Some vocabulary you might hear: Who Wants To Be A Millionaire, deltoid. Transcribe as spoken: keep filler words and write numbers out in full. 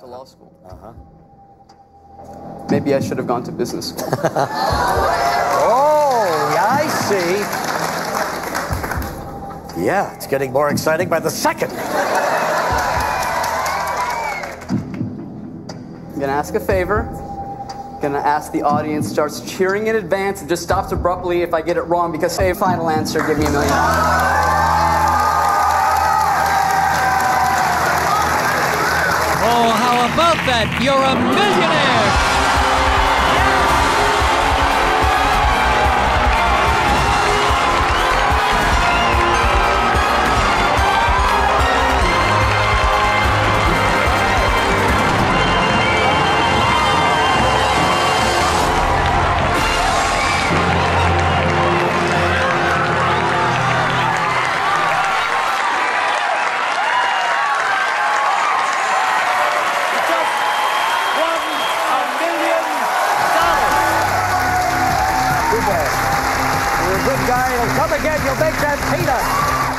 to law school. Uh-huh. Maybe I should have gone to business school. Oh, yeah, I see. Yeah, it's getting more exciting by the second. I'm gonna ask a favor. Gonna ask the audience, starts cheering in advance and just stops abruptly if I get it wrong, because say a final answer, give me a million. Oh, how about that? You're a millionaire! You're a good guy, you'll come again, you'll make that peanut.